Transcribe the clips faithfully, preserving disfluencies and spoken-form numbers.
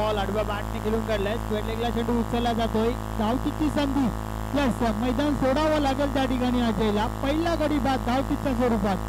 Ball आडवा बाट निघून काढलाय. स्क्वेअर लेगला चेंडू उचलला जातोय. धावकिची संधी प्लस मैदान सोडावं लागेल त्या ठिकाणी अजयला. पहिला गडी बाद धावकिच्या स्वरूपात.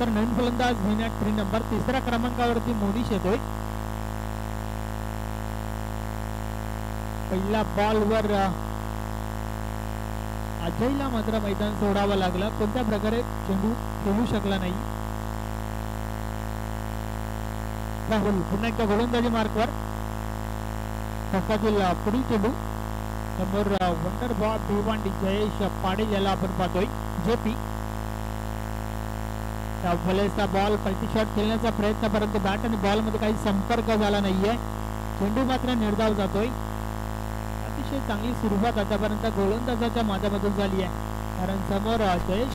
तर नवीन फलंदाज घेण्यात थ्री नंबर तिसऱ्या क्रमांकावरती मोनिश येतोय. पहिल्या बॉलवर अजयला मात्र मैदान सोडावं लागलं. कोणत्या प्रकारे चेंडू खेळू शकला नाही राहुल. पुन्हा एकदा गोलंदाजी मार्कवर फटकातील पुढील चेंडू समोर. वंडर बॉल भिवंडी जयेश पाटील याला आपण पाहतोय. जेपी भलेचा बॉल पलटी शॉट खेळण्याचा प्रयत्न परंतु बॅट आणि बॉल मध्ये काही संपर्क झाला नाहीये. चेंडू मात्र निर्धाव जातोय. अतिशय चांगली सुरुवात आतापर्यंत गोलंदाजाच्या माध्यमातून झाली आहे. कारण समोर जयेश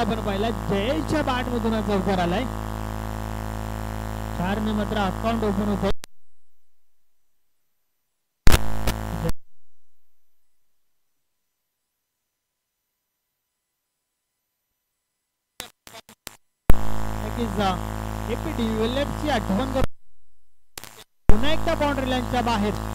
आपण पाहिला. जयेशच्या बाट मधून चौकार आलाय. चार ने मात्र अकाउंट ओपन होतो. आठवण करून पुन्हा एकदा बाउंड्री लाईनच्या बाहेर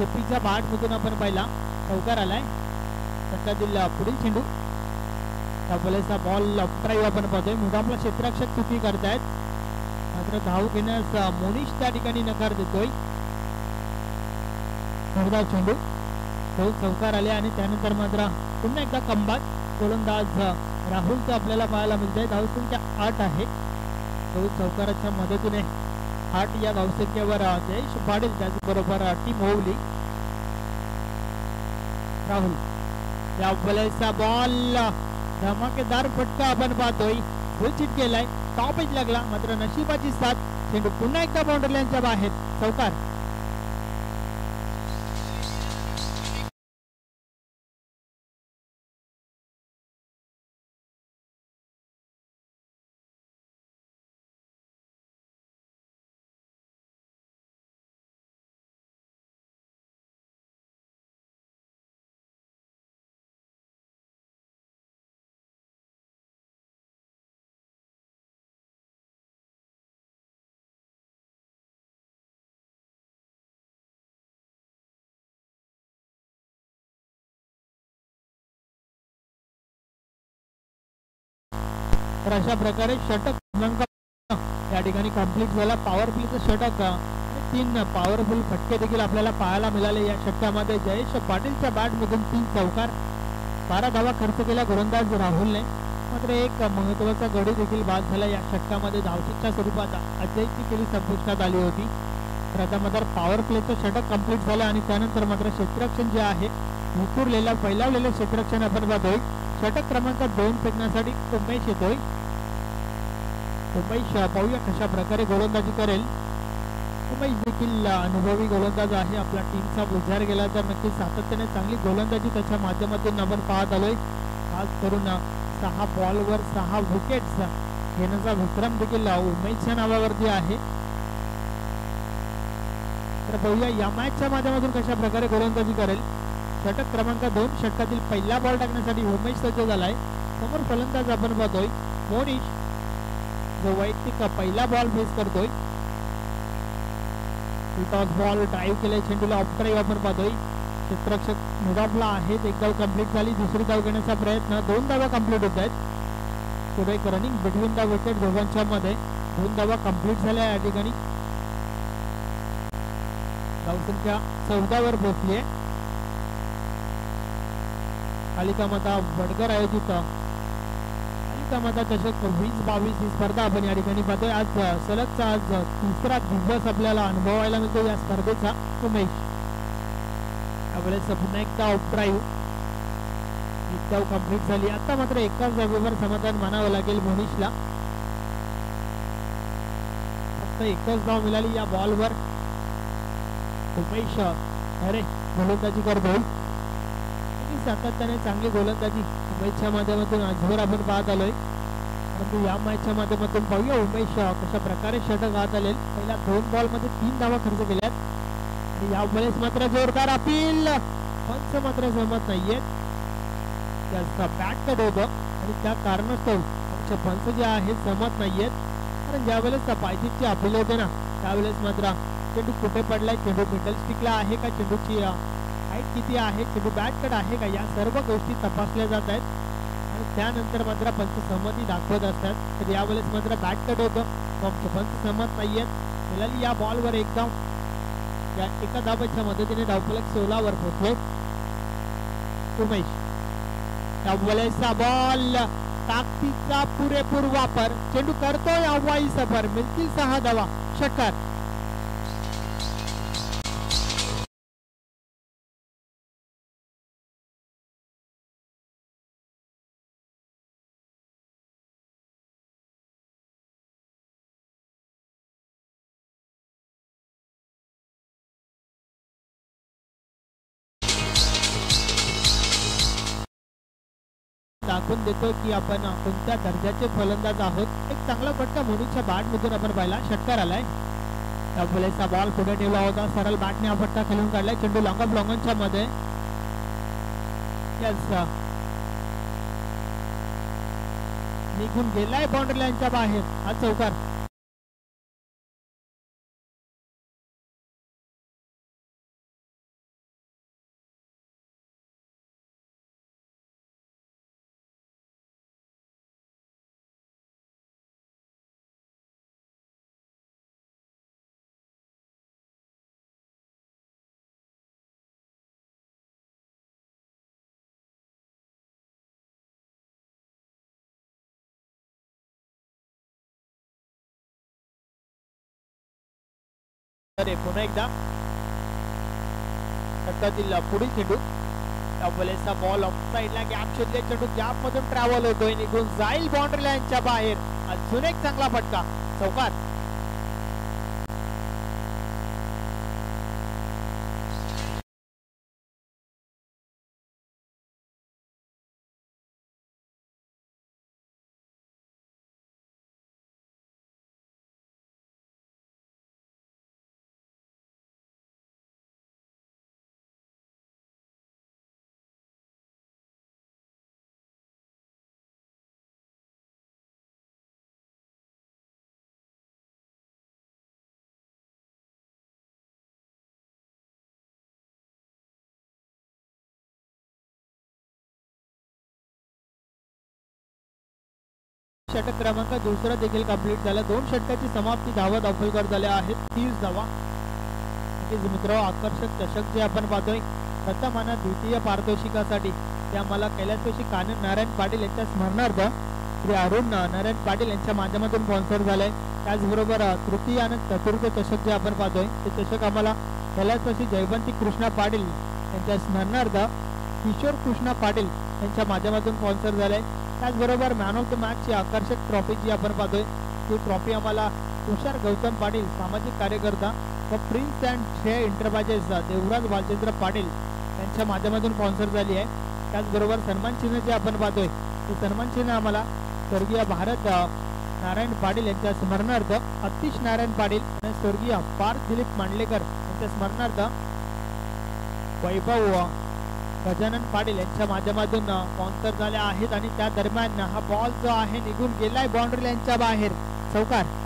जेपीचा बाट मधून आपण पाहिला चौकार आलाय. सत्ता जिल्हा पुढील चेंडू डबलेचा बॉल ड्राईव्ह आपण पाहतोय. मुदामला क्षेत्ररक्षक चुकी करतायत मात्र धाव घेण्यास मोनिश त्या ठिकाणी नकार देतोय. मुदा चेंडू तो चौकार आले आणि त्यानंतर मात्र पुन्हा एकदा कमबॅक गोलंदाज राहुलचा आपल्याला पाहायला मिळतोय. धावसंख्या आठ आहे. तो चौकाराच्या मदतीने आठ या धावसंख्येवर जयेश पाटील त्याचबरोबर टीम ओवली. राहुल या बॉलचा बॉल धमाकेदार फटका आपण पाहतोय. गोलचित केलाय. टॉपच लागला मात्र नशिबाची साथ. चेंडू पुन्हा एकदा बाउंड्री लाईनच्या बाहेर चौकार. तर अशा प्रकारे षटक या ठिकाणी कंप्लीट झाला. पॉवरफुलचं षटक तीन पॉवरफुल फटके देखील आपल्याला पाहायला मिळाले या षटकामध्ये. जयेश पाटीलच्या बॅटमधून तीन चौकार. बारा धावा खर्च केला गोलंदाज राहुलने मात्र एक महत्वाचा गडी देखील बाद झाला या षटकामध्ये. धावसंख्येच्या स्वरूपात अजयची केली संपुष्टात आली होती. तर आता मात्र पॉवर प्लेचं षटक कंप्लीट झालं आणि त्यानंतर मात्र क्षेत्ररक्षण जे आहे विखुरलेलं फैलावलेलं क्षेत्ररक्षण आपण पाहतोय. षटक क्रमांक दोन फेकण्यासाठी उमेश येतोय. उमेश पाहूया कशा प्रकारे गोलंदाजी करेल. मुंबई देखील अनुभवी गोलंदाज आहे. आपल्या टीमचा उजाड गेला तर नक्की सातत्याने चांगली गोलंदाजी त्याच्या माध्यमातून आपण पाहत आलोय. खास करून सहा बॉलवर सहा विकेट्स घेण्याचा विक्रम देखील उमेशच्या नावावरती आहे. तर बघूया या मॅचच्या माध्यमातून कशा प्रकारे गोलंदाजी करेल. षटक क्रमांक दोन षटकातील पहिला बॉल टाकण्यासाठी उमेश सज्ज झालाय. समोर फलंदाज आपण पाहतोय मोनिश जो वैयक्तिक पहिला बॉल फेस करतोय. बॉल ड्राईव्ह केलाय चेंडूला ऑफ ड्राईव्ह आपण पाहतोय. क्षेत्ररक्षक मुडापला आहेत. एक धाव कंप्लीट झाली. दुसरी धाव घेण्याचा प्रयत्न. दोन धावा कंप्लीट होत आहेत. पुढे एक रनिंग बिटवीन द विकेट दोघांच्या मध्ये. दोन धावा कंप्लीट झाल्या या ठिकाणी. धावसंख्या चौदा वर पोहोचली आहे. कालिका माता वडघर आयोजित कालिका माता चषक वीस बावीस ही स्पर्धा आपण या ठिकाणी पाहतोय. आज सलगचा आज तिसरा दिवस आपल्याला अनुभवायला मिळतो या स्पर्धेचा. उमेश त्यावेळेस पुन्हा एकदा ऑफ ड्राईव्ह एक धाव कंप्लीट झाली. आता मात्र एकाच जागेवर समाधान मानावं लागेल मोनिशला. फक्त एकच धाव मिळाली या बॉलवर. उमेश अरे गोलंदाजी करतो सातत्याने चांगली गोलंदाजी उमेशच्या माध्यमातून आजवर आपण पाहत आलोय. परंतु या मॅचच्या माध्यमातून पाहूया उमेश कशा प्रकारे षटक हात आले. पहिल्या दोन बॉल मध्ये तीन धावा खर्च केल्यात आणि या वेळेस मात्र जोरदार अपील पंच मात्र जमत नाहीयेत. त्यांचा बॅट कट होतं आणि त्या कारणास्तव आमचे पंच जे आहेत जमत नाहीयेत. कारण ज्यावेळेस पायथ्याची अपील होते ना त्यावेळेस मात्र चेंडू कुठे पडलाय, चेंडू मिडल स्टिकला आहे का, चेंडूची हाईट किती आहे, चेंडू बॅट कट आहे का, या सर्व गोष्टी तपासल्या जात आहेत आणि त्यानंतर मात्र पंच सहमती दाखवत असतात. तर यावेळेस मात्र बॅट कट होतं. आमचे पंच सहमत नाहीयेत. मिळाली या बॉलवर एकदम या एका धावाच्या मदतीने धावफलक सोळावर पोहोचले. उमेश अव्वलेचा बॉल ताकदीचा पुरेपूर वापर. चेंडू करतोय अव्वाई सफर. मिळतील सहा धावा. षटकार दाखवून देतो की आपण कोणत्या दर्जाचे फलंदाज आहोत. एक चांगला फटका मोनिशच्या बॅटमधून आपण पाहिला. षटकार आलाय. त्यावेळेचा बॉल पुढे ठेवला होता. सरळ बॅटने हा फटका खेळून काढलाय. चेंडू लॉंग ऑफ लॉंगॉनच्या मध्ये. निघून गेलाय बाउंड्री लाईनच्या बाहेर. हा चौकार. पुन्हा एकदा षटकातील पुढील चेंडू त्यावेळेचा बॉल ऑफ साईडला गॅप शोधले. चेंडू गॅप मधून ट्रॅव्हल होतोय. निघून जाईल बाउंड्री लाईनच्या बाहेर. अजून एक चांगला फटका. चौकार. षटक क्रमांक दुसरा देखील कंप्लीट झाला. दोन षटकाची समाप्ती धावा दाखलकर झाल्या आहेत. तीस धावा. मित्र आकर्षक चषक जे आपण पाहतोय प्रथम आणि द्वितीय पारितोषिकासाठी ते आम्हाला कैलासवासी कानन नारायण पाटील यांच्या स्मरणार्थ श्री अरुण नारायण पाटील यांच्या माध्यमातून स्पॉन्सर झालंय. त्याचबरोबर तृतीय आणि चतुर्थ चषक जे आपण पाहतोय ते चषक आम्हाला कैलासवासी जयवंती कृष्णा पाटील यांच्या स्मरणार्थ किशोर कृष्णा पाटील यांच्या माध्यमातून स्पॉन्सर झालंय. त्याचबरोबर मॅन ऑफ द मॅच ची आकर्षक ट्रॉफी जी आपण पाहतोय ती ट्रॉफी आम्हाला तुषार गौतम पाटील सामाजिक कार्यकर्ता तर प्रिन्स अँड श्रेय एंटरप्राइजेसचा देवराज भालचंद्र पाटील यांच्या माध्यमातून स्पॉन्सर झाली आहे। त्याचबरोबर सन्मान चिन्ह जे आपण पाहतोय ते सन्मान चिन्ह आम्हाला स्वर्गीय भारत नारायण पाटील यांच्या स्मरणार्थ अतिश नारायण पाटील आणि स्वर्गीय पार्थ दिलीप मांडलेकर यांच्या स्मरणार्थ वैभव गजानन पाटील यांच्या माध्यमातून स्पॉन्सर झाले आहेत। आणि त्या दरम्यान हा बॉल जो आहे निघून गेलाय बाउंड्री लाईनच्या बाहेर चौकार।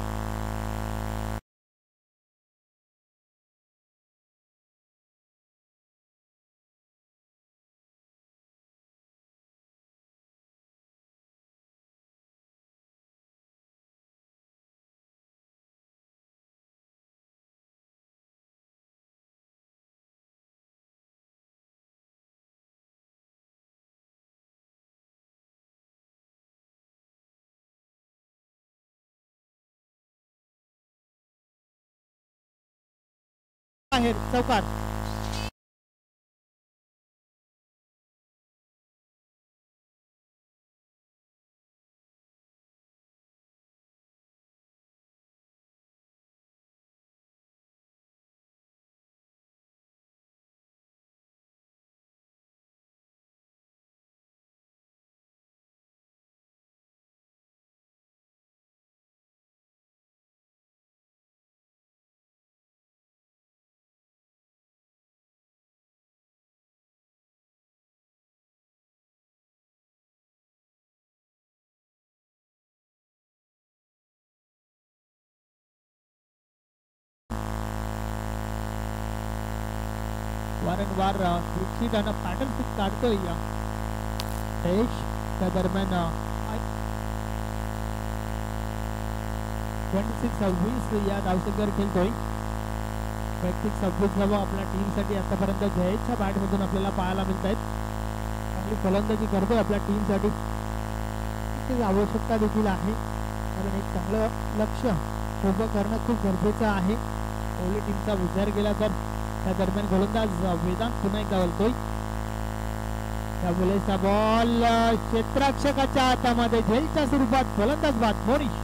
चौकार वारंवार दृष्टीदान पॅटर्न फिट काढतोय जयेश। त्या दरम्यान सव्वीस या धावसंख्येवर खेळतोय वैयक्तिक सव्वीस धावा आपल्या टीमसाठी आतापर्यंत जयेशच्या बॅटमधून आपल्याला पाहायला मिळत आहेत। आपली फलंदाजी करतोय आपल्या टीमसाठी ती आवश्यकता देखील आहे कारण एक चांगलं लक्ष उभं करणं खूप गरजेचं आहे। ओली टीमचा विचार केला तर त्या दरम्यान गोलंदाज वेदांत पुन्हा एकदा बोलतोय त्यामुळे बॉल क्षेत्ररक्षकाच्या हातामध्ये झेलच्या स्वरूपात गोलंदाज बाद मोरीश।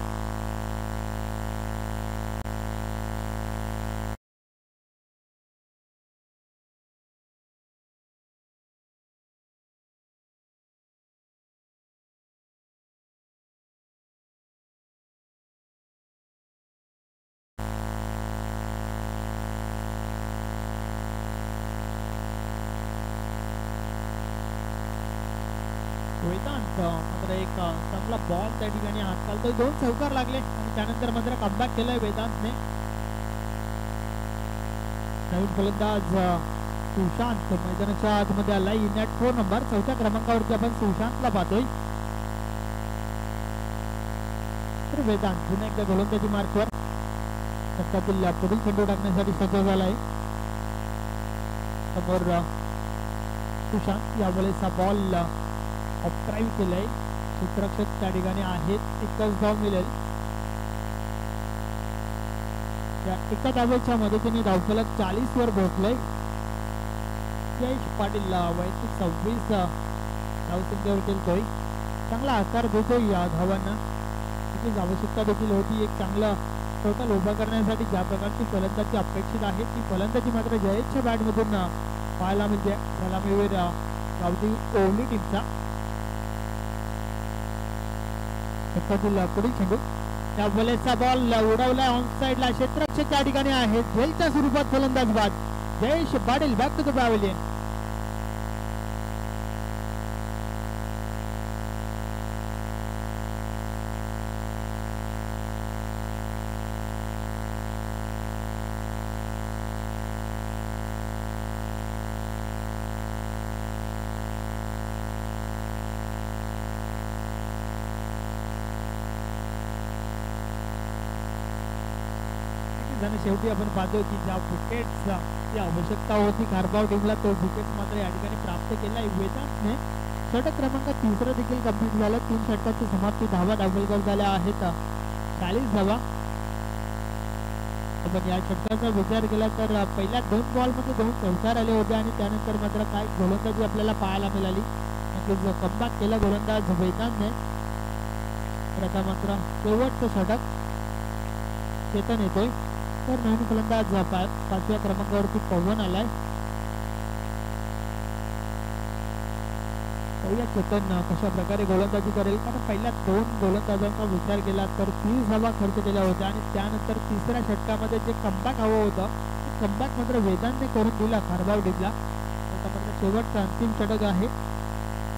मात्र एक चांगला बॉल त्या ठिकाणी हाताळतोय। दोन चौकार लागले आणि त्यानंतर मात्र कमबॅक केलाय वेदांतने। नवीन फलंदाज सुशांत मैदानाच्या आतमध्ये आलाय। नेट फोर नंबर चौथ्या क्रमांकावरती आपण सुशांतला पाहतोय। तर वेदांत पुन्हा एकदा गोलंदाजी मार्कवर सत्तातील पुढील चेंडू टाकण्यासाठी सज्ज झालाय। समोर सुशांत यावेळेचा बॉल ऑफस्ट्राईव्ह केलंय। क्षेत्ररक्षक त्या ठिकाणी आहेत एकच धाव मिळेल या एका धावेच्या मदतीने धावफलक चाळीस वर पोहोचलंय। जयेश पाटील वैयक्तिक सव्वीस धावसंख्येवर खेळतोय चांगला आकार देतोय या धावांना तिथेच आवश्यकता देखील होती। एक चांगला टोटल उभा करण्यासाठी ज्या प्रकारची फलंदाजी अपेक्षित आहे ती फलंदाजी मात्र जयेशच्या बॅटमधून पाहायला मिळते। त्याला मिळेल गावदेवी ओवली टीमचा पुढील चेंडू त्या बॉलचा बॉल उडवलाय ऑन साइडला क्षेत्ररक्षक त्या ठिकाणी आहेत झेलच्या स्वरूपात फलंदाज बाद Jayesh Patil back to the pavilion. शेवटी आपण पाहतो की ज्या विकेटचा आवश्यकता होती खारबाव टीमला तो विकेट मात्र या ठिकाणी प्राप्त केला। वेदांतने षटक क्रमांक तिसरा देखील कंप्लीट झाला। तीन षटकाची समाप्ती धावा दाखल झाल्या आहेत चाळीस धावा। आपण या षटकाचा विचार केला तर पहिल्या दोन बॉल मध्ये दोन चौकार आले होते आणि त्यानंतर मात्र काय गोलंदाजी आपल्याला पाहायला मिळाली म्हणजे कमबॅक केला गोलंदाज वेदांतने। तर आता मात्र शेवटचं षटक चेतन येतोय तर नाणी फलंदाज पाचव्या क्रमांकावरती पवन आलाय. चेतन कशा प्रकारे गोलंदाजी करेल, कारण पहिल्या दोन गोलंदाजांचा विचार केला तर तीस धावा खर्च केल्या होत्या आणि त्यानंतर तिसऱ्या षटकामध्ये जे कमबॅक हवं होतं ते कमबॅक मात्र वेदांतने करून दिला खारबाव डिगला. शेवटचा अंतिम षटक आहे,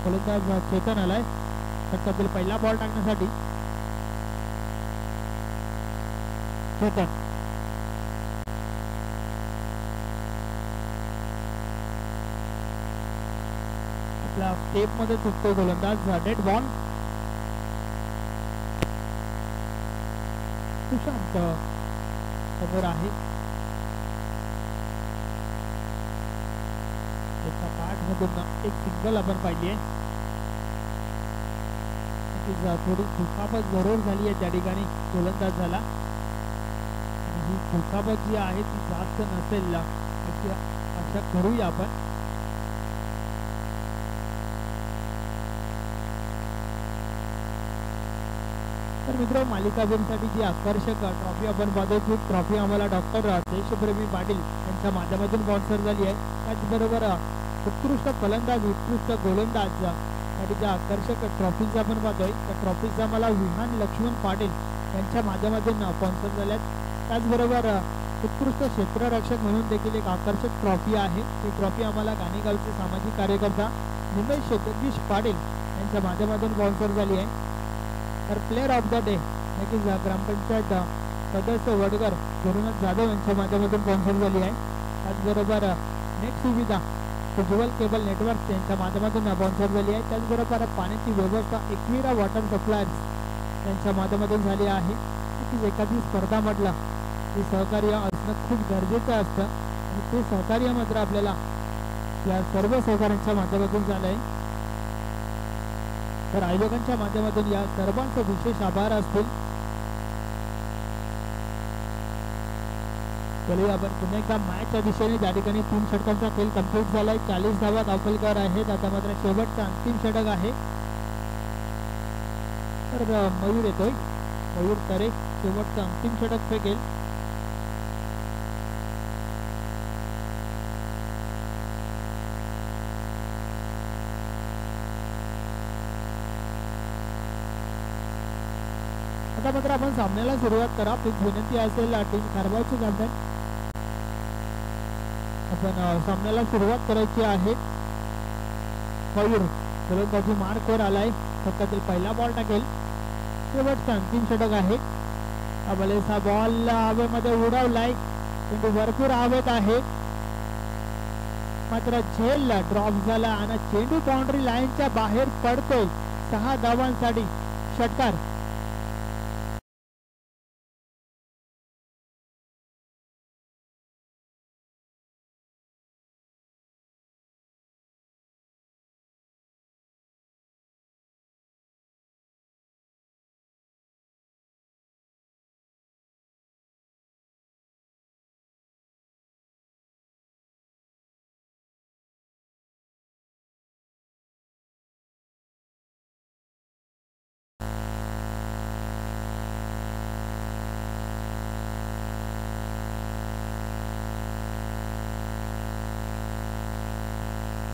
गोलंदाज चेतन आलाय षटकातील पहिला बॉल टाकण्यासाठी. चेतन टेप मध्ये चुकतो गोलंदाज, डेड बॉल. सुशांत समोर आहे, एका पाठ मधून एक सिंगल आपण पाहिली आहे. थोडी दुखापत जरूर झाली आहे त्या ठिकाणी गोलंदाज झाला, ही दुखापत जी आहे ती जास्त नसेल अशा करूया आपण. तर मित्रों मालिकाबींसाठी जी आकर्षक ट्रॉफी आपण पाहतो ती ट्रॉफी आम्हाला डॉक्टर जयेशप्रवी पाटील यांच्या माध्यमातून स्पॉन्सर झाली आहे. त्याचबरोबर उत्कृष्ट फलंदाज उत्कृष्ट गोलंदाज आणि ज्या आकर्षक ट्रॉफीज आपण पाहतोय त्या ट्रॉफीज आम्हाला विहान लक्ष्मण पाटील यांच्या माध्यमातून स्पॉन्सर झाल्या. त्याचबरोबर उत्कृष्ट क्षेत्ररक्षक म्हणून देखील एक आकर्षक ट्रॉफी आहे, ती ट्रॉफी आम्हाला गाणेगावचे सामाजिक कार्यकर्ता मुंबई जगदीश पाटील यांच्या माध्यमातून स्पॉन्सर झाली आहे. तर प्लेअर ऑफ द डे नक्कीच ग्रामपंचायत सदस्य वडगर गुरुनाथ जाधव यांच्या माध्यमातून स्पॉन्सर झाली आहे. त्याचबरोबर नेट सुविधा उज्ज्वल केबल नेटवर्क यांच्या माध्यमातून स्पॉन्सर झाली आहे. त्याचबरोबर पाण्याची व्यवस्था एकविरा वॉटर सप्लायर्स यांच्या माध्यमातून झाली आहे. नक्कीच एखादी स्पर्धा म्हटला की सहकार्य असणं खूप गरजेचं असतं आणि ते सहकार्य मात्र आपल्याला या सर्व सहकार्यांच्या माध्यमातून झालं आहे. तर आयोजकांच्या माध्यमातून या सर्वांचा विशेष आभार असतील. आपण पुन्हा एकदा मॅचच्या दिशेने त्या ठिकाणी तीन षटकांचा खेळ कंप्लीट झालाय, चाळीस धावा दाखलकर आहेत. आता मात्र शेवटचा अंतिम षटक आहे. तर मयूर येतोय, मयूर तरे शेवटचा अंतिम षटक फेकेल. आता मात्र आपण सामन्याला सुरुवात करा, प्लीज विनंती असेल टीम खारबावची कॅप्टन आपण सामन्याला सुरुवात करायची आहे. मयूर गोलंदाजी मार्कवर आलाय, फक्तातील पहिला बॉल टाकेल. शेवटचा अंतिम षटक आहे. अबलेसा बॉल हवेमध्ये उडवलाय, चेंडू भरपूर हवेत आहे मात्र झेलला ड्रॉप झाला आणि चेंडू बाउंड्री लाईनच्या बाहेर पडतोय. सहा धावांसाठी षटकार.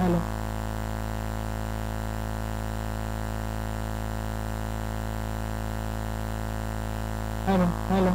हॅलो हॅलो हॅलो हॅलो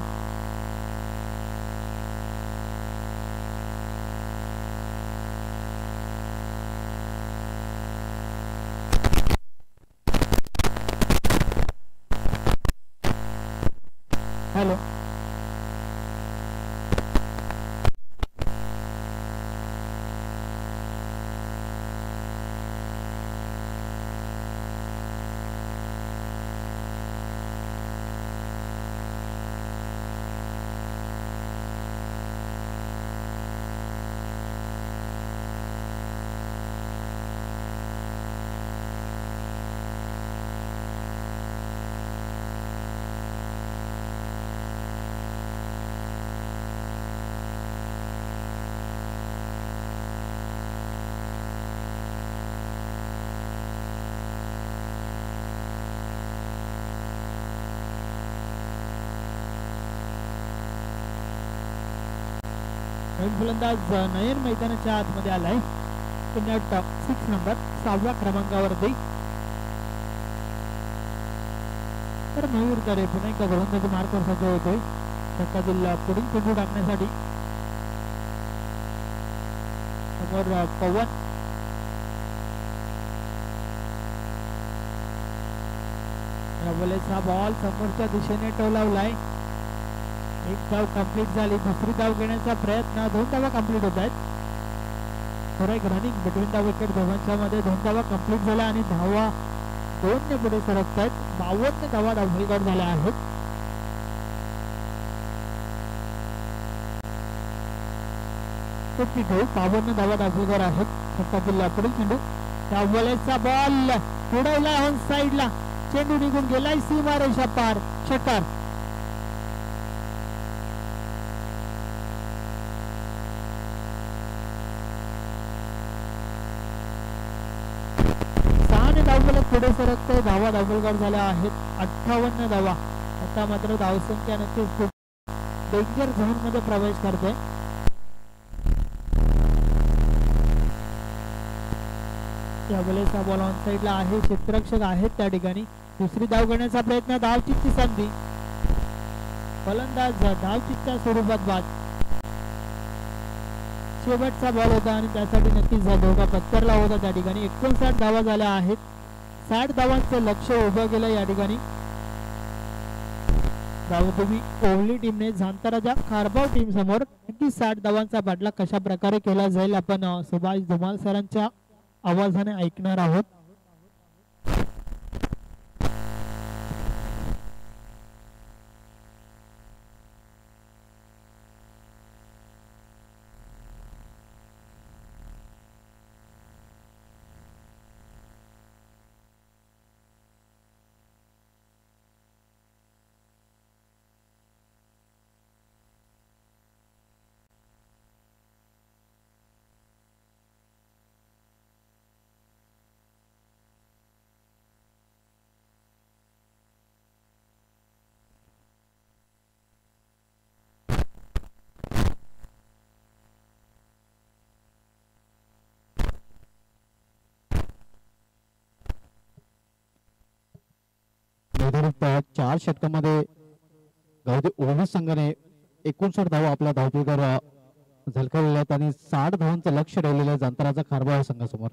नवीन फलंदाज नयन मैदानाच्या आतमध्ये आलाय, पुन्हा टॉप सिक्स नंबर सहाव्या क्रमांकावरती. तर मयूर करे पुन्हा एकदा गोलंदाजी मार्कवर सज्ज होतोय, धक्का दिला पुढील चेंडू टाकण्यासाठी. समोर पवन रवलेचा बॉल समोरच्या दिशेने टोलावलाय. एक धाव कंप्लीट झाली, दुसरी धाव घेण्याचा प्रयत्न, दोन धावा कंप्लीट होत आहेत. थोडा एक रनिंग बिटवीन द विकेट दोघांच्या मध्ये, दोन धावा कंप्लीट झाल्या आणि धावा दोन ने पुढे सरकत आहेत. बावन्न धावा धावगड झाल्या आहेत. बावन्न धावा धावगड आहेत. सत्ता जिल्हा पुढील चेंडू धावलेचा बॉल उडवला ऑन साईडला, चेंडू निघून गेलाय सीमा रेषा पार. षटकार. पुढे सरकते, धावा दाखलगार झाल्या आहेत अठ्ठावन्न धावा. आता मात्र धावसंख्या नक्कीच खूप डेंजर झोन मध्ये प्रवेश करते. त्यावेळेचा बॉल ऑन साईडला आहे, क्षेत्ररक्षक आहेत त्या ठिकाणी. दुसरी धाव घेण्याचा प्रयत्न, धावचीची संधी, फलंदाज धावचीच्या स्वरूपात बाद. शेवटचा बॉल होता आणि त्यासाठी नक्कीच धोका पत्करला होता त्या ठिकाणी. एकोणसाठ धावा झाल्या आहेत, साठ धावांचं लक्ष्य उभं केलं या ठिकाणी. गावदेवी ओवली टीमने जांता राजा खारबाव टीम समोर नक्की साठ धावांचा पाठलाग कशा प्रकारे केला जाईल आपण सुभाष धुमाळ सरांच्या आवाजाने ऐकणार आहोत. चार षटकामध्ये गावदेवी ओवली संघाने एकोणसाठ धावा आपला धावपेटीवर झलकावलेला आहेत आणि साठ धावांचं लक्ष ठेवलेलं आहे जांता राजा खारबाव संघासमोर.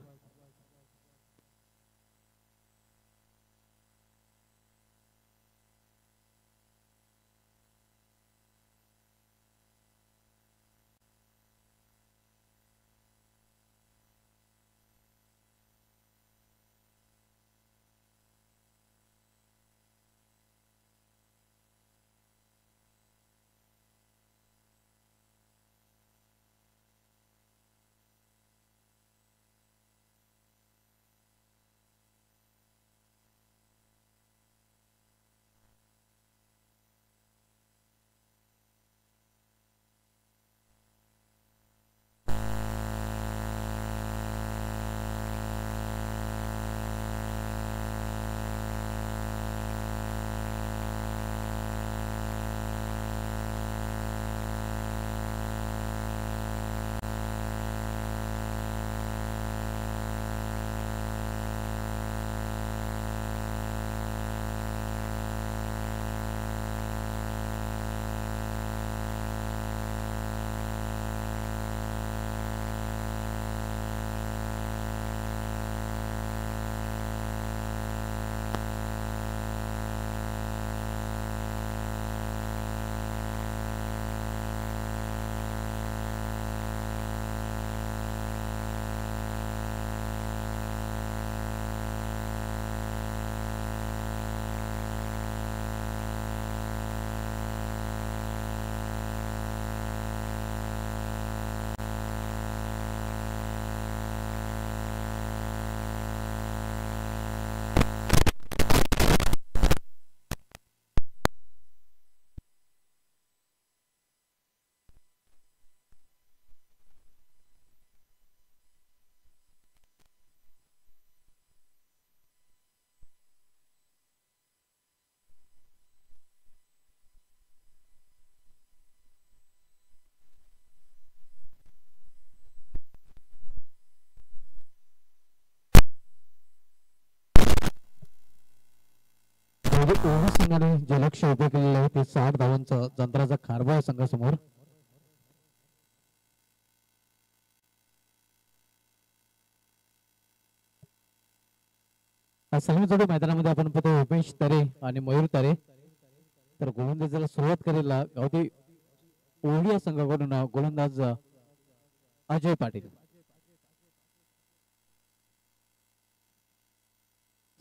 यामध्ये ओवी संघाने जे लक्ष्य उभे केलेले आहे ते साठ धावांचं जंता राजा खारबाव संघासमोर. सलमी जोडे मैदानामध्ये आपण पाहतो उपेश तारे आणि मयूर तारे. तर गोलंदाजीला सुरुवात करेल गावदेवी ओवाली संघाकडून गोलंदाज अजय पाटील.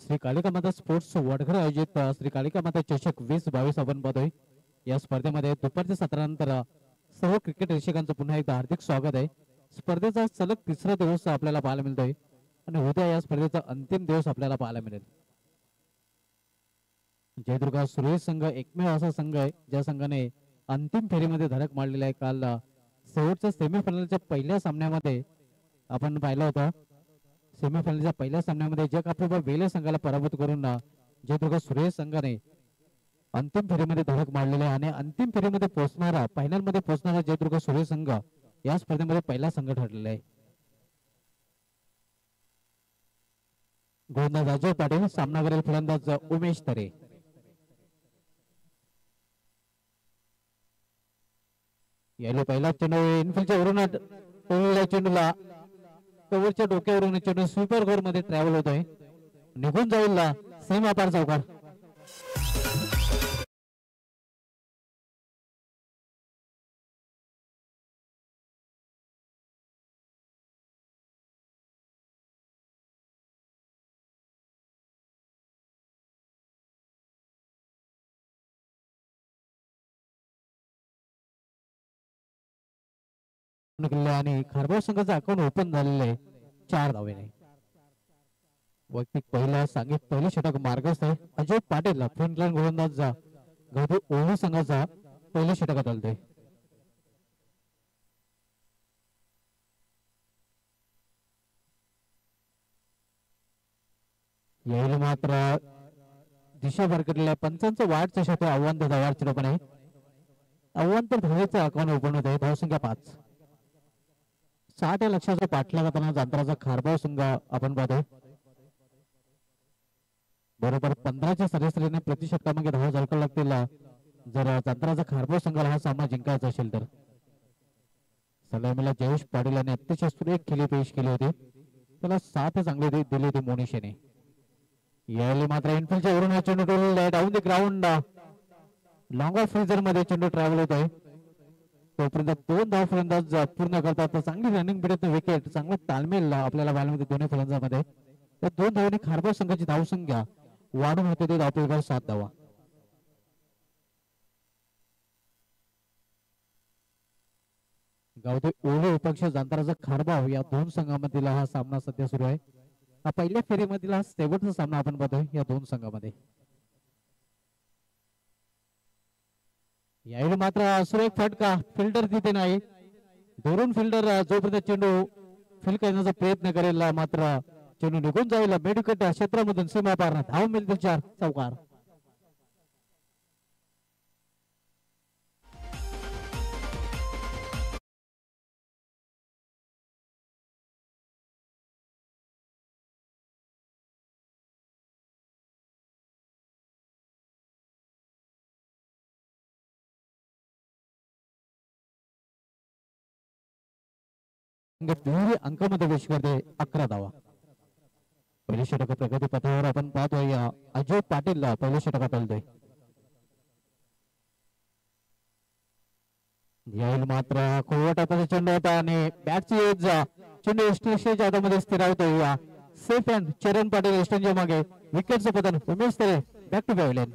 श्री कालिका माता स्पोर्ट्स वडघर आयोजित श्री कालिका माता चषक वीस बावीस आपण पाहतोय. या स्पर्धेमध्ये दुपारच्या सत्रानंतर सर्व क्रिकेट रसिकांचं पुन्हा एकदा हार्दिक स्वागत आहे. स्पर्धेचा सलग तिसरा दिवस आपल्याला पाहायला मिळतोय आणि उद्या या स्पर्धेचा अंतिम दिवस आपल्याला पाहायला मिळेल. जयदुर्गा सुरे संघ एकमेव असा संघ आहे ज्या संघाने अंतिम फेरीमध्ये धडक मारलेला आहे. काल शेवटच्या सेमीफायनलच्या पहिल्या सामन्यामध्ये आपण पाहिलं होतं. सेमीफायनलच्या पहिल्या सामन्यामध्ये जग अपूर्वा वेले संघाला पराभूत करून जयदुर्गा सुरे संघाने अंतिम फेरीमध्ये धडक मारलेला आहे आणि अंतिम फेरीमध्ये पोहोचणारा फायनलमध्ये पोहोचणारा जयदुर्गा सुरे संघ या स्पर्धेमध्ये पहिला संघ ठरलेला आहे. गोलंदाज अजय पाटील, सामना करेल फलंदाज उमेश तरे. यालो पहिला चेंडू इनफील्डच्या वरून टोळीला चेंडूला कव्हरच्या डोक्यावरून चेंडू स्वीपर गोल मध्ये ट्रॅव्हल होतोय. निघून जाईल सीमा पार चौकार. खारबाव संघाचा अकाउंट ओपन झालेलं आहे चार धावेने. वैयक्तिक पहिला सांगित पहिले षटक मार्गस्थ आहे. अजय पाटील फ्रंटलाईन गोलंदाज गावदेवी ओवाली संघाचा पहिल्या षटकात आलते. यायला मात्र दिशा भरकटलेल्या पंचांचं वाटचं षटक आव्हान देता वाट चिरपण आहे. आव्हान तर धावेचा अकाउंट ओपन होत आहे. धावसंख्या पाच. साठ या लक्ष्याचा पाठलाग करताना जंता राजा खारबाव संघ आपण पाहतोय. बरोबर पंधराच्या सरासरीने प्रतिषटकामध्ये धावा झळकावं लागतील जर जंता राजा खारबाव संघाला हा सामना जिंकायचा असेल तर. सलामीला जयेश पाटील यांनी अतिशय सुरेख खेळी पेश केली होती. त्याला साथ चांगली दिली होती मोनिशेने. यावेळी मात्र इनफिल्डच्या वरून हा चेंडू टोलला down the ground long off फ्रीजर मध्ये चेंडू ट्रॅव्हल होतोय. तोपर्यंत दोन धाव फलंदाज पूर्ण करतात. चांगली रनिंग भेटत विकेट चांगला तालमेल आपल्याला व्हायला दोन्ही फलंदाजामध्ये. तर दोन धावांनी खारबाव संघाची धावसंख्या वाढून होते ते धावपेगावर सात धावा. गावदेवी ओवाली अपक्ष जंता राजा खारबाव या दोन संघांमधील हा सामना सध्या सुरू आहे. हा पहिल्या फेरीमधील हा शेवटचा सामना आपण पाहतोय या दोन संघामध्ये. यावेळी मात्र सुरेख फटका फिल्डर तिथे नाही. दोरून फिल्डर जोपर्यंत चेंडू फील्ड करण्याचा प्रयत्न करेल मात्र चेंडू निघून जाईल मेडुकट क्षेत्रामधून सीमा पार. धाव मिळते चार चौकार. अंकामध्ये प्रवेश करते अकरा धावा. पहिल्या षटकात प्रगती पथावर आपण पाहतोय अजय पाटील पहिल्या षटकात आलतोय. यावेळी मात्र कोवटाचा चेंडू होता आणि बॅटची एज चेंडू एस्टेशनच्या हातामध्ये स्थिरावतोय. सेफ हँड चरण पाटील एस्टेशनच्या मागे. विकेटचं पतन Umesh Tare. Back to pavilion.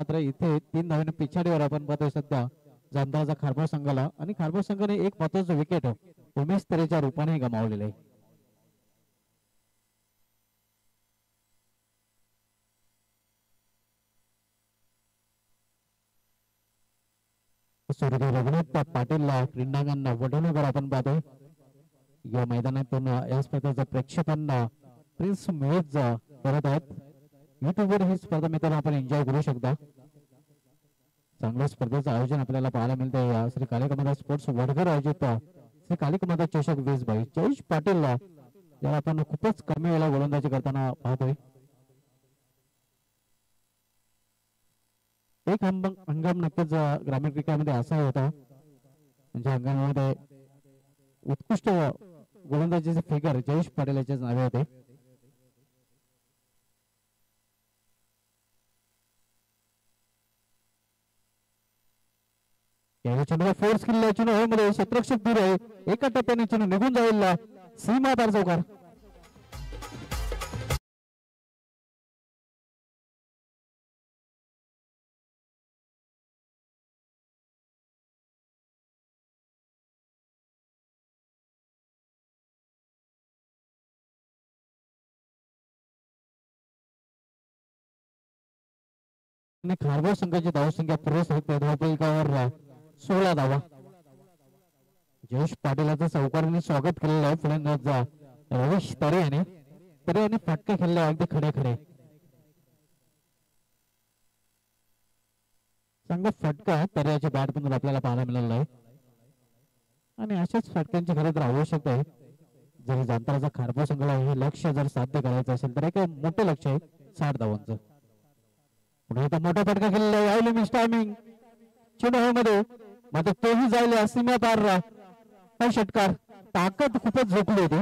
मात्र इथे तीन धावांनी पिछाडीवर आपण पाहतो सध्या जनता राजा खारबाव संघाला आणि खारबाव संघाने एक महत्त्वाचा विकेट उमेश तरेच्या रूपाने गमावलेला आहे। सूर्यदेव रघुनाथ पाटील क्रीडांगणांना वडोणीवर आपण पाहतो या मैदानातून या स्पर्धेच्या प्रेक्षकांना प्रिन्स मेज करत आहेत। यूट्यूबवर ही स्पर्धा मित्रांनो आपण एन्जॉय करू शकता। चांगल्या स्पर्धेचं आयोजन आपल्याला पाहायला मिळतंय। श्री कालिका माता स्पोर्ट्स वडघर आयोजित श्री कालिका माता चषक वीस बाईस जयेश पाटील याला आपण खूपच कमी वेळा गोलंदाजी करताना पाहतोय। एक हंगाम हंगाम नक्कीच ग्रामीण क्रिकेटमध्ये असा होता म्हणजे हंगामामध्ये उत्कृष्ट गोलंदाजीचे फिगर जयेश पाटील यांच्याच नावे होते। फोर्स केलेल्या क्षेत्रक्षक दूर आहे एका टप्प्याने चेंडू निघून जाईल सीमा पार चौकार। खारबाव संघाची धावसंख्या पूर्वसंख्या सोळा धावा जयेश पाटील चौकारांनी स्वागत केलेलं आहे। फलंदाजा रमेश तरे याने तरे याने फटके खेळले अगदी खडे खडे चांगला फटका तऱ्याच्या बॅटमधून आपल्याला पाहायला मिळाला आहे आणि अशाच फटक्यांची खरं तर आवश्यकता आहे। जरी जनता राजा खारबाव संघाला हे लक्ष्य जर साध्य करायचं असेल तर एक मोठं लक्ष्य आहे साठ धावांचं। मोटा फटका खेल मिस टाइमिंग चेंडू मात्र तो ही जाए सीमा पार षटकार ताकद खूपच झोपली होती।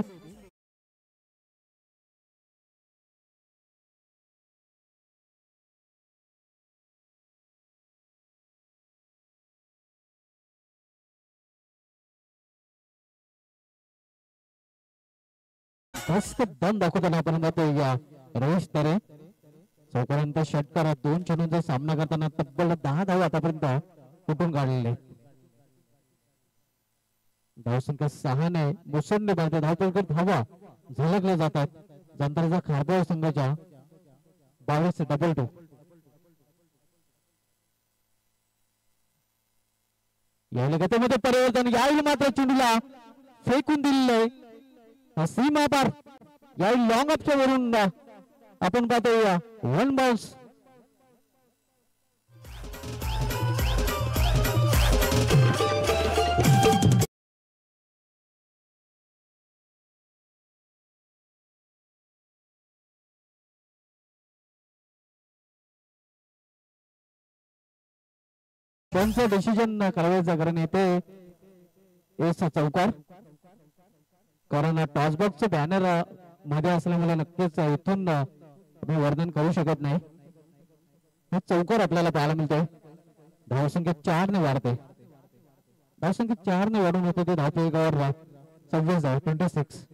मस्त दम दाखवताना आपण या रमेश तरे चौकारांचा षटकारात दोन चेंडूंचा सामना करताना तब्बल दहा धावा आतापर्यंत कुठून काढलेले धावसंख्या सहाने मुसंड भारतीय धावपटकर धावा झलकल्या जातात जनता राजा खारबाव संघाच्या बावीस डबल टू या गतीमध्ये परिवर्तन यावेळी मात्र चेंडूला फेकून दिलेले सीमा पार यावेळी लॉंग ऑफच्या वरून आपण पाहतो वन बाउंस त्यांचा डिसिजन करायचा कारण येते एसा चौकार कारण टॉस बॉक्सचे बॅनर मध्ये असल्यामुळे नक्कीच इथून मी वर्णन करू शकत नाही। हा चौकार आपल्याला पाहायला मिळतोय धावसंख्या चार ने वाढते धावसंख्या चार ने वाढून होते ते धावते एकावर सव्वीस धाव ट्वेंटी सिक्स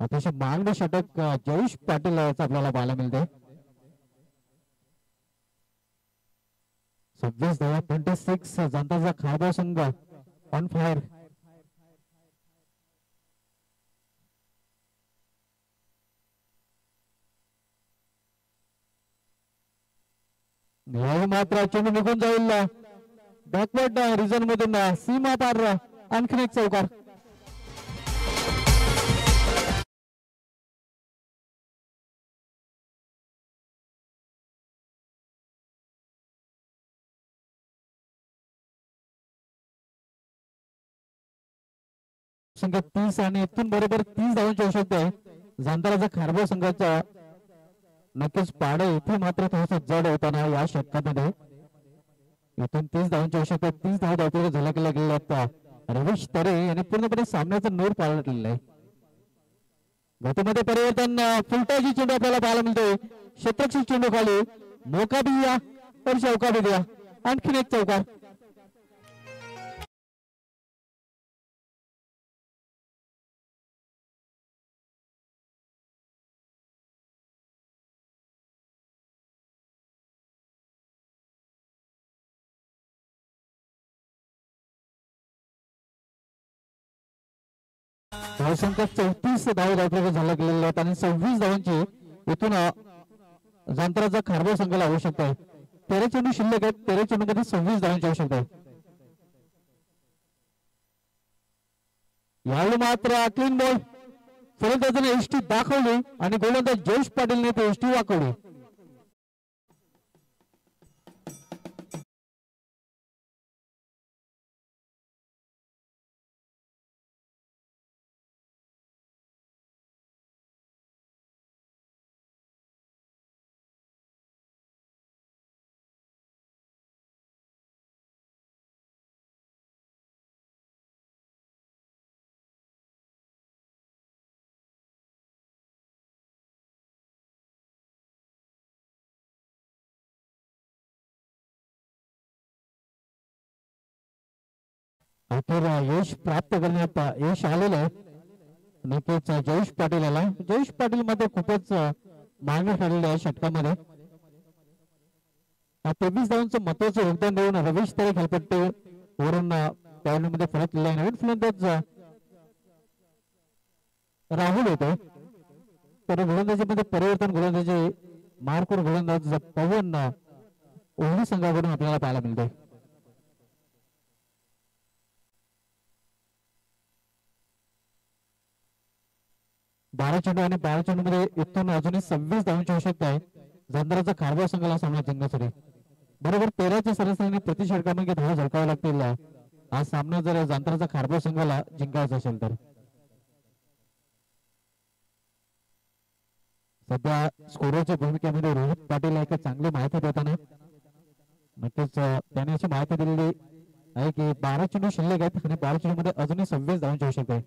अतिशय मागणी षटक जयेश पाटील याचा आपल्याला पाहायला मिळते सव्वीस धाव ट्वेंटी सिक्स जनता राजा खारबाव संघ ऑन फायर। मात्र चेंडू निघून जाईल बॅकवर्ड रिजन मधून सीमा पार आणखी एक चौकार। संख्या तीस आणि इथून बरोबर तीस धावांची आवश्यकता आहे जनता राजा खारबाव संघाचा। नक्कीच पाडे इथे मात्र थोडासा जड होताना या षटकामध्ये इथून तीस धावांची आवश्यकता तीस धाव धावपटूने झलकल्या गेलेल्या आहेत रमेश तरे यांनी पूर्णपणे सामन्याचा नूर पालटलेला आहे। गतीमध्ये परिवर्तन फुलटाची चेंडू आपल्याला पाहायला मिळतोय क्षेत्रक्षक चेंडू खाली मोका भी या तर चौका भी द्या आणखीन एक चौकार। धावसंख्या चौतीस धाव धावपटू झळकलेले आहेत आणि सव्वीस धावांची इथून जनता राजा खारबाव संघाला आवश्यकता आहे. तेरा चेंडू शिल्लक आहेत. तेरा चेंडूमध्ये सव्वीस धावांची आवश्यकता आहे. यावेळी मात्र क्लीन बॉल फलंदाजाने एसटी दाखवली आणि गोलंदाज जयेश पाटीलने ते एसटी वाकवली. यश प्राप्त करण्यात यश आलेलं आहे नक्कीच जयेश पाटील आला. जयेश पाटील मध्ये खूपच मागणी ठरलेली आहे षटकामध्ये. तेवीस धावांचं महत्वाचं योगदान देऊन रवीश तरे खेळपट्टी वरून पॉईंट मध्ये फरकलेला आहे. नवीन फलंदाज राहुल होते तर गोलंदाजीमध्ये परिवर्तन गोलंदाजी मारखोर गोलंदाज पवन ओवळी संघाकडून आपल्याला पाहायला मिळते. बारह चेंडू आणि बारह चेंडू मध्ये इथून अजूनही सव्वीस धावांची आवश्यकता आहे जनता राजा खारबाव संघाला सामना जिंकण्यासाठी. बरोबर तेराच्या सरासरीने प्रति षटकांमध्ये किती धावा झळकाव्या लागतील हा सामना जर जनता राजा खारबाव संघाला जिंकायचा असेल तर. सध्या स्कोरच्या भूमिकेमध्ये रोहित पाटील एक चांगली माहिती देताना नक्कीच त्याने अशी माहिती दिलेली आहे की बारह चेंडू शिल्लक आहेत आणि बारह चेंडू मध्ये अजूनही सव्वीस धावांची आवश्यकता आहे.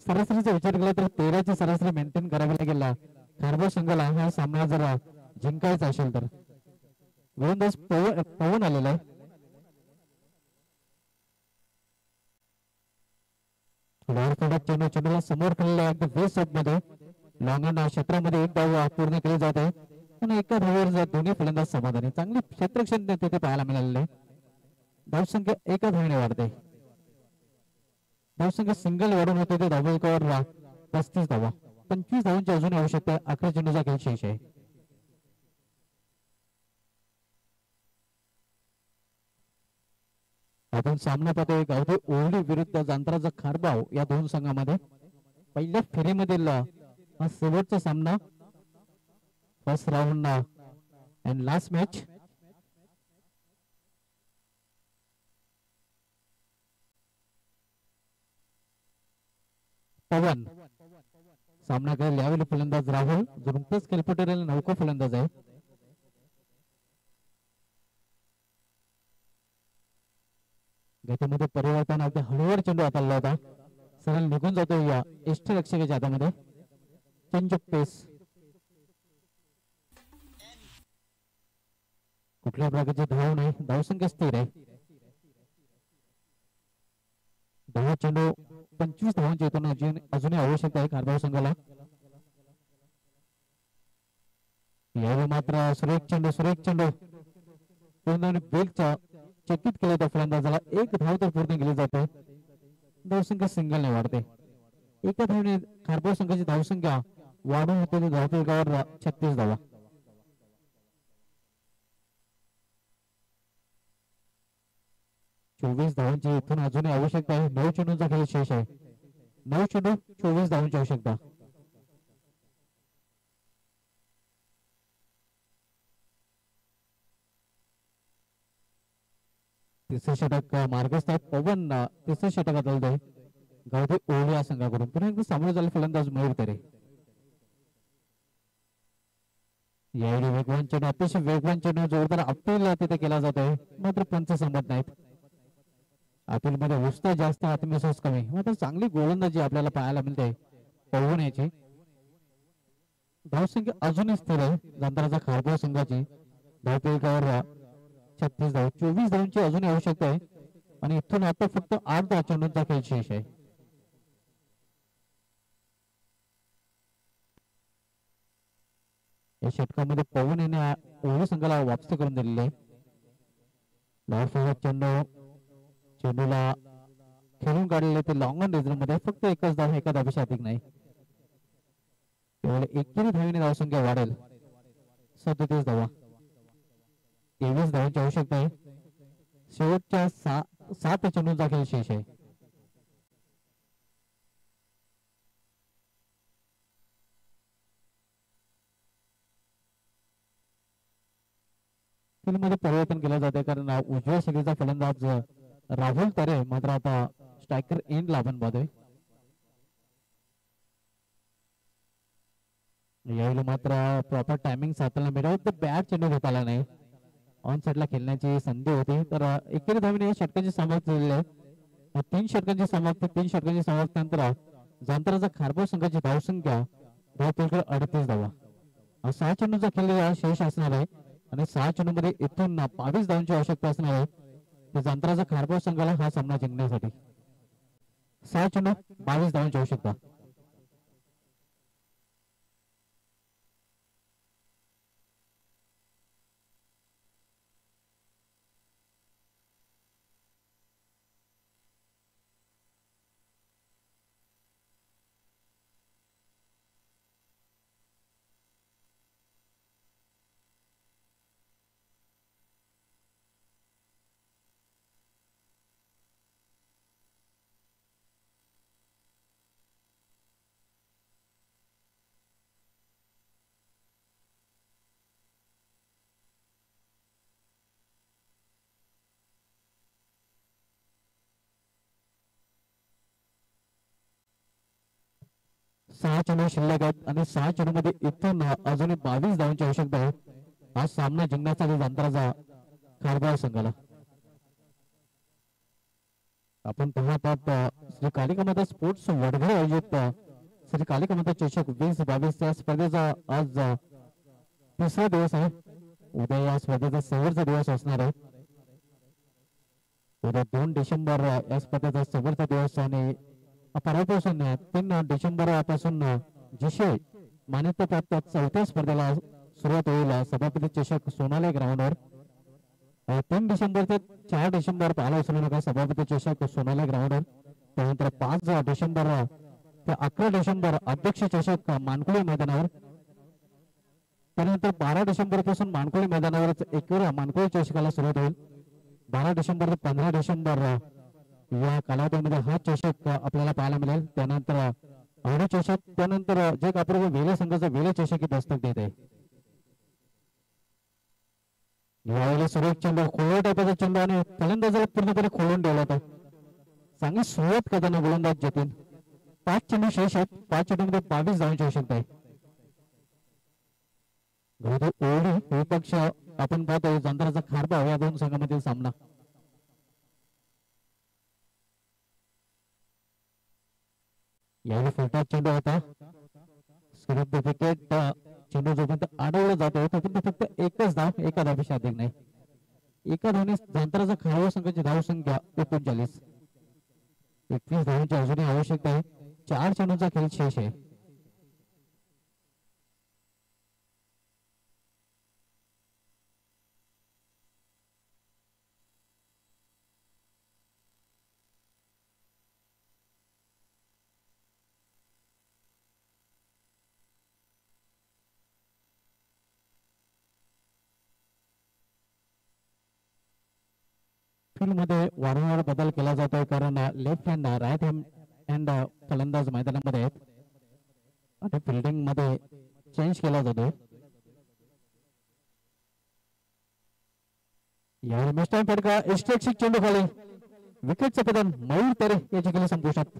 सरासरीचा विचार केला तर तेराची सरासरी मेंटेन करावी लागेल खारबाव संघाला हा सामना जर जिंकायचा असेल तर. गोलंदाज पवन आलेला आहे. चेंडू चेंडूला समोर खेळला अगदी वेस्ट मध्ये लॉंगाना क्षेत्रामध्ये एक धाव पूर्ण केली जात आहे आणि एका धावेवर दोन्ही फलंदाज समाधानी. चांगली क्षेत्रक्षण तिथे पाहायला मिळालेले. धावसंख्या एका धावेने वाढते. धावसंख्या सिंगल वाढून होते ते धावा एकावर पस्तीस धावा पंचवीस धावांची अजून आवश्यकता. अकरा चेंडूचा खेळ शेष आहे. आपण सामना पाहतोय गावदेवी ओवळी विरुद्ध जनता राजा खारबाव या दोन संघामध्ये पहिल्या फेरीमधील हा शेवटचा सामना first round and last match. Pavan सामना करेल. यावेळी फलंदाज राहुल जो नुकताच कॅल्पटर नौका फलंदाज आहे. गतीमध्ये परिवर्तन अगदी हळूहळू चेंडू हाताळला होता सरळ निघून जातो या एष्ट रक्षकाच्या हातामध्ये. चेंज ऑफ पेस कुठल्या प्रकारचे धाव नाही. धावसंख्या स्थिर आहे. दहा चेंडू पंचवीस धावांची इथून अजूनही आवश्यकता आहे खारबाव संघाला. यावेळी मात्र सुरेख चेंडू सुरेख चेंडू पूर्ण बेलचा चकित केला होता फलंदाजाला. एक धाव तर पूर्ण केली जाते. धावसंख्या सिंगलने वाढते. एका धावने खारबाव संघाची धावसंख्या वाढून होते धावफलकावर छत्तीस धावा. चोवीस धावांची इथून अजूनही आवश्यकता आहे. नऊ चेंडूंचा खेळ शेष आहे. नऊ चेंडू चोवीस धावांची आवश्यकता. तिसरे षटक मार्गस्थ आहे. पवन तिसऱ्या षटकात आले गावदेवी ओवळी या संघाकडून. पुन्हा एकदा सामोरे झाले फलंदाज मयूर तरे. यावेळी वेगवान चेंडू अतिशय वेगवान चेंडू जोरदार अपील तिथे केला जातोय मात्र पंच संमत नाहीत. अपील मध्ये उत्साह जास्त आत्मविश्वास कमी. मात्र चांगली गोलंदाजी आपल्याला पाहायला मिळते पळवून याची. धावसंख्या अजूनही स्थिर आहे जनता राजा खारबाव संघाची. धावफलकावर छत्तीस धाव चोवीस धावांची अजूनही आवश्यकता आहे आणि इथून आता फक्त आठ दहा चेंडूंचा खेळ शेष आहे. या षटकामध्ये पवन याने ओवळी संघाला वापसी करून दिलेले. धावफलकावर चेंडू चेंडूला खेळून काढले ते लॉंग ऑन रेझर मध्ये फक्त एकच धाव एका धावेशी अधिक नाही त्यामुळे एकेरी धावेने धावसंख्या वाढेल सदतीस धावा तेवीस धावांची आवश्यकता आहे शेवटच्या सात चेंडू दाखल शेष आहे मध्ये परिवर्तन केलं जाते कारण उजव्या शैलीचा फलंदाज राहुल तरे मात्र आता स्ट्रायकर एंड लाभन बादे यावेळी मात्र प्रॉपर टाइमिंग सापडला मिळवत बॅट चेंडू घेता आला नाही ऑन साइडला खेळण्याची संधी होती तर एकेरी धावेने षटकांची समाप्ती झाली आहे तीन षटकांची समाप्ती तीन षटकांची समाप्ती नंतर जांता राजा खारबाव संघाची धावसंख्या धावसंख्या अडतीस धावा सहा चेंडूचा खेळ शेष असणार आहे सहा चेंडू मध्ये इथून बावीस धावांची आवश्यकता असणार आहे जांता राजा खारबाव संघाला हा सामना जिंकण्यासाठी सहा चेंडू बावीस धावांची आवश्यकता सहा चेंडू शिल्लक आहेत सहा चेंडू मध्ये इथून अजून बावीस धावांची आवश्यकता आहे हा सामना जिंकण्यासाठी जांता राजा खारबाव संघाला आपण पाहत आहोत श्री कालिका माता स्पोर्ट्स वडघर आयोजित श्री कालिका माता चषक वीस बावीस या स्पर्धेचा आज तिसरा दिवस आहे उद्या या स्पर्धेचा शेवटचा दिवस असणार आहे उद्या दोन डिसेंबर या स्पर्धेचा शेवटचा दिवस आणि परवापासून तीन डिसेंबर पासून जिशे मान्यता प्राप्त चौथ्या स्पर्धेला सुरुवात होईल सभापती चषक सोनाले ग्राउंडवर तीन डिसेंबर ते चार डिसेंबर पाहायला विसरू नका सभापती चषक सोनाले ग्राउंडवर त्यानंतर पाच डिसेंबर ते अकरा डिसेंबर अध्यक्ष चषक मानकुळे मैदानावर त्यानंतर बारा डिसेंबर पासून मानकुळे मैदानावरच एकवीरा मानकुळे चषकाला सुरुवात होईल बारा डिसेंबर ते पंधरा डिसेंबर या कालावधीमध्ये हा चषक आपल्याला पाहायला मिळेल त्यानंतर अवनी चषक त्यानंतर जे कापूर्व वेले संघाचा वेले चषक ही दस्तक देत आहे यावेळी सुरेश चेंडू खोल टाकण्याचा चेंडू आणि फलंदाजाला पूर्णपणे खोलून ठेवला होता चांगली सुरुवात करताना गोलंदाज जतीन पाच चेंडू शेष आहेत पाच चेंडूमध्ये बावीस धावांची आवश्यकता आहे गौरव विपक्ष आपण पाहतोय जांता राजा खारबाव या दोन संघांमधील सामना यावेळी फलटण चेंडू होता स्क्रीन विकेट चेंडू जोपर्यंत अडवला जातो तोपर्यंत फक्त एकच धाव एका धावेशी अधिक नाही एका धावने जांता राजा खारबाव संघाची धावसंख्या एकोणचाळीस एकवीस धावांची अजूनही आवश्यकता आहे चार चेंडूचा खेळ शेष आहे मध्ये वारंवार बदल केला जातोय कारण लेफ्ट हँड राईट हँड फलंदाज मैदानामध्ये आणि फिल्डिंग मध्ये चेंज केला जातोय यावेळी मिस्टर फडका एक्स्ट्रेक्सिक चेंडू खाली विकेटचं पतन मयूर तरे याची केली संपुष्टात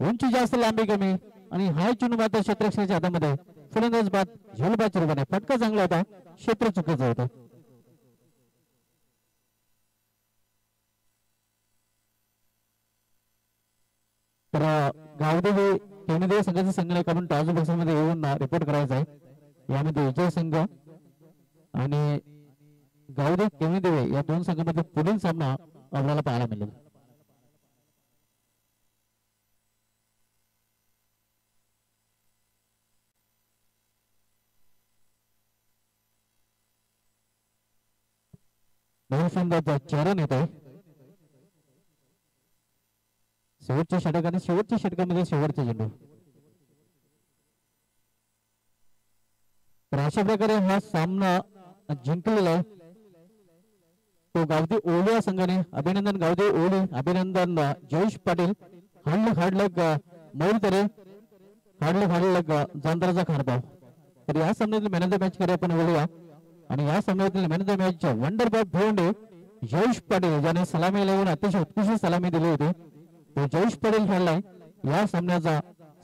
उंची जास्त लांबी कमी आणि हाय चुन मात्र क्षेत्ररक्षणाच्या हातामध्ये फलंदाज बाद झेलबाज रवाने फटका चांगला होता क्षेत्र चुकीचं होतं. तर गावदेवी केंद्रीय संघाचा संघाला आपण टाळू बॉक्समध्ये येऊन रिपोर्ट करायचा आहे. यामध्ये विजय संघ आणि गावदेवी केंद्रीय या दोन संघांमध्ये पुढील सामना आपल्याला पाहायला मिळेल. चरण येत आहे शेवटच्या षटक आणि शेवटच्या षटकामध्ये शेवटचा चेंडू. तर अशा प्रकारे हा सामना जिंकलेला आहे तो गावदेवी ओवाली या संघाने. अभिनंदन गावदेवी ओवाली, अभिनंदन जयेश पाटील. हल्ल हाडलग मौल तरे हाडल हाडलग जांता राजा खारबाव. तर या सामन्यातील मॅन ऑफ द मॅच खरे आपण बोलूया आणि या सामन्यातील man of the match wonder boy Bhonde Jayesh Patil याने सलामी लावून अतिशय उत्कृष्ट सलामी दिली होती. तो जयेश पाटील खेळलाय या सामन्याचा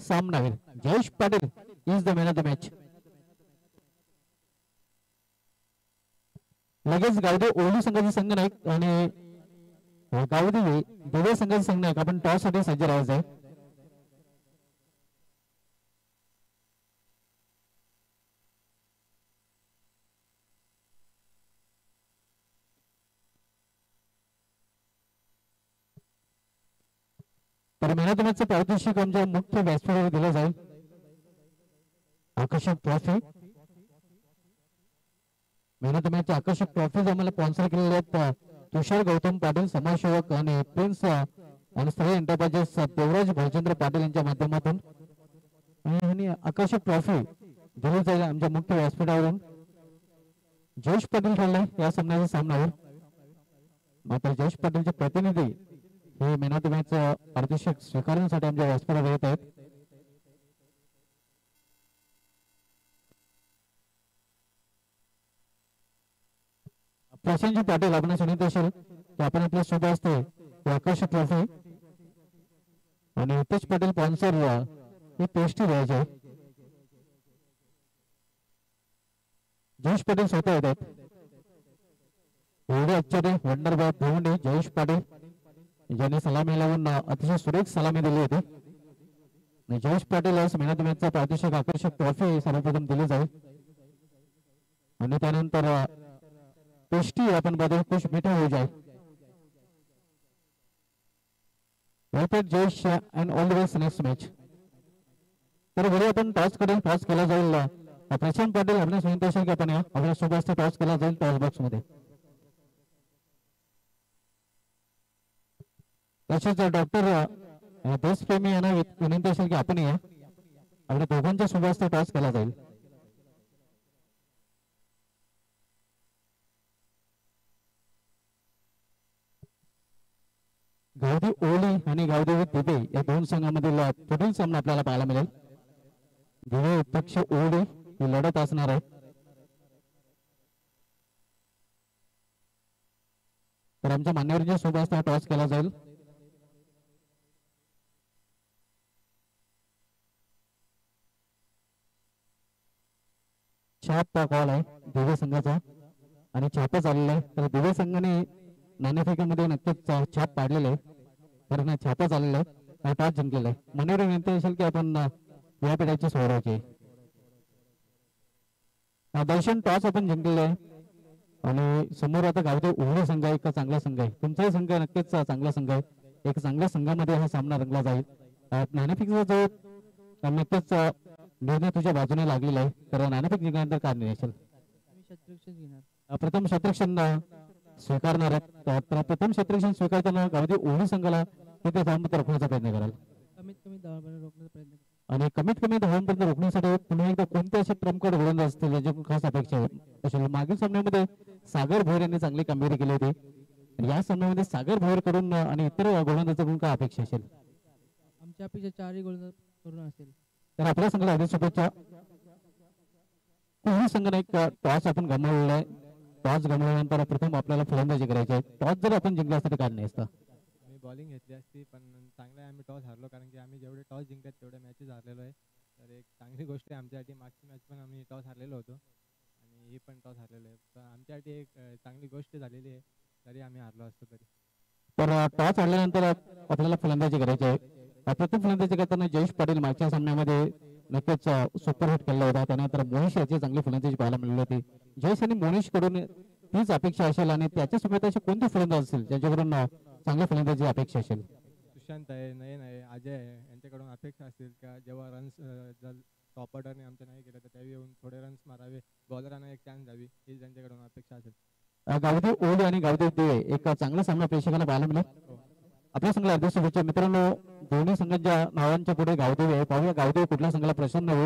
सामना होईल. Jayesh Patil is the man of the match. लगेच गावदेवी ओवाली संघाचे संघनायक आणि गावदेवी दिवे संघाचे संघनायक आपण टॉस साठी सज्ज राहायचंय. तर मेहनत प्रादेशिक आमच्या मुख्य व्यासपीठावर दिला जाईल. आकर्षक ट्रॉफी मेहनत मॅच आकर्षक ट्रॉफीज आम्हाला स्पॉन्सर केलेले आहेत तुषार गौतम पाटील समाजसेवक आणि प्रिन्स आणि स्थळीय एंटरप्राइजेस देवराज भालचंद्र पाटील यांच्या माध्यमातून आणि आकर्षक ट्रॉफी दिली जाईल आमच्या मुख्य व्यासपीठावरून. जयेश पाटील ठरले या सामन्याचा सामनावर मात्र जयेश पाटीलचे प्रतिनिधी हे मेन ऑफ द मॅच पारितोषिक स्वीकारण्यासाठी आमच्या व्यासपीठावर येत आहेत. प्रशांत पाटील आपण सुनीत असेल की आपण आपल्या सोबत असते आकर्षक ट्रॉफी आणि हितेश पाटील स्पॉन्सर हे पेस्टी द्यायचे. जयेश पाटील स्वतः येतात एवढे आश्चर्य वंडरबॉय भोंडे जयेश पाटील ज्याने सलामी लावून अतिशय सुरेख सलामी दिली होती. जयेश पाटील यास मेहनत मॅचचा प्रादेशिक आकर्षक ट्रॉफी सर्वप्रथम दिली जाईल आणि त्यानंतर पेस्टी आपण बदल कुछ मिठा होऊ जाईल. Well played Jayesh and all the best next match. तर घरी आपण टॉस करून टॉस केला जाईल. प्रशांत पाटील आपल्या सांगितलं की आपण आपल्या सोबत टॉस केला जाईल टॉस बॉक्स मध्ये. तसेच डॉक्टर देशप्रेमी यांना विनंती असेल की आपण या आपल्या दोघांच्या सोबत टॉस केला जाईल. गावदेवी ओवाली आणि गावदेवी दिवे या दोन संघांमधील पुढील सामना आपल्याला पाहायला मिळेल. दिवे पक्ष ओवाली ही लढत असणार आहे. तर आमच्या मान्यवरांच्या सोबत टॉस केला जाईल. छाप कॉल आहे दिवे संघाचा आणि छाप चाललेला आहे. तर दिवे संघाने नाणेफेकीमध्ये नक्कीच छाप पाडलेले कारण छाप चाललेला आहे टॉस जिंकलेला आहे. मनोर विनंती असेल की आपण व्यापीठाची सोहराची दर्शन टॉस आपण जिंकलेला आहे आणि समोर आता गावदेवी ओवाली संघ एक चांगला संघ आहे. तुमचाही संघ नक्कीच चांगला संघ आहे. एक चांगल्या संघामध्ये हा सामना रंगला जाईल. नाणेफेकीचा जो नक्कीच निर्णय तुझ्या बाजूने लागलेला आहे कारण नाणेफेक जिंकल्यानंतर काय निर्णय असेल? प्रथम क्षेत्ररक्षण स्वीकारणार आहेत. तर प्रथम क्षेत्ररक्षण स्वीकारताना गावदेवी ओवाली संघाला तिथे थांबत रोखण्याचा प्रयत्न कराल आणि कमीत कमी धावांपर्यंत रोखण्यासाठी पुन्हा एकदा कोणते असे ट्रम्पकड गोलंदाज असतील याची खास अपेक्षा आहे. मागील सामन्यामध्ये सागर भोयर यांनी चांगली कामगिरी केली होती. या सामन्यामध्ये सागर भोयर कडून आणि इतर गोलंदाजांकडून काय अपेक्षा असेल? आमच्या अपेक्षा चारही गोलंदाज करून असेल. तर आपल्या संघाला अधिक शुभेच्छा. कोणी संघाने एक टॉस आपण गमावलेला आहे. टॉस गमावल्यानंतर प्रथम आपल्याला फलंदाजी करायची आहे. टॉस जर आपण जिंकला असता तर काय नाही असतं बॉलिंग घेतली असती पण चांगले आम्ही टॉस हारलो कारण की आम्ही जेवढे टॉस जिंकतात तेवढे मॅचेस हारलेलो आहे। तर एक चांगली गोष्ट आहे आमच्यासाठी। मागची मॅच पण आम्ही टॉस हारलेलो होतो आणि हे पण टॉस हारलेलो आहे, तर आमच्यासाठी एक चांगली गोष्ट झालेली आहे तरी आम्ही हारलो असतो तरी। तर टॉस हारल्यानंतर आपल्याला फलंदाजी करायची आहे। प्रथम फलंदाजी करताना जयेश पाटील मागच्या सामन्यामध्ये नक्कीच सुपरहिट केला होता, त्यानंतर मोहिश याची चांगली फलंदाजी पाहायला मिळाली होती। जयेश आणि मोहिश कडून तीच अपेक्षा असेल आणि त्याच्यासोबत असे कोणते फलंदाज असतील ज्यांच्याकडून चांगल्या फलंदाजी अपेक्षा असेल? सुशांत आहे, नयन आहे, अजय आहे, यांच्याकडून अपेक्षा असेल का जेव्हा रन्स जर टॉप ऑर्डरने आमच्या नाही केलं तर त्यावेळी येऊन थोडे रन्स मारावे, बॉलरांना एक चान्स द्यावी, ही त्यांच्याकडून अपेक्षा असेल। गावदेव ओवाली आणि गावदेव देवे एक चांगला सामना प्रेक्षकांना पाहायला मिळाला। आपल्या संघाला अर्धशतकाच्या मित्रांनो दोन्ही संघांच्या नावांच्या पुढे गावदेवी आहे, पाहूया गावदेवी कुठल्या संघाला प्रसन्न होईल।